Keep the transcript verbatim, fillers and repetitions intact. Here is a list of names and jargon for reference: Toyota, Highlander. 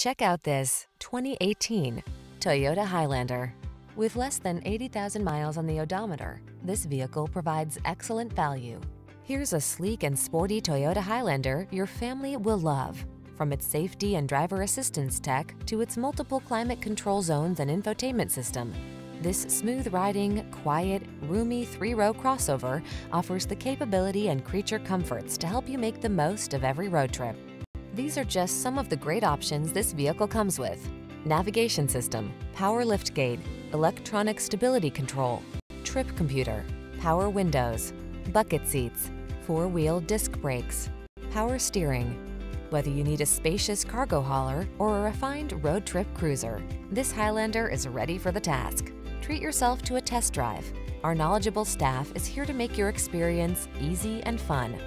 Check out this twenty eighteen Toyota Highlander. With less than eighty thousand miles on the odometer, this vehicle provides excellent value. Here's a sleek and sporty Toyota Highlander your family will love. From its safety and driver assistance tech to its multiple climate control zones and infotainment system, this smooth-riding, quiet, roomy three-row crossover offers the capability and creature comforts to help you make the most of every road trip. These are just some of the great options this vehicle comes with: navigation system, power liftgate, electronic stability control, trip computer, power windows, bucket seats, four-wheel disc brakes, power steering. Whether you need a spacious cargo hauler or a refined road trip cruiser, this Highlander is ready for the task. Treat yourself to a test drive. Our knowledgeable staff is here to make your experience easy and fun.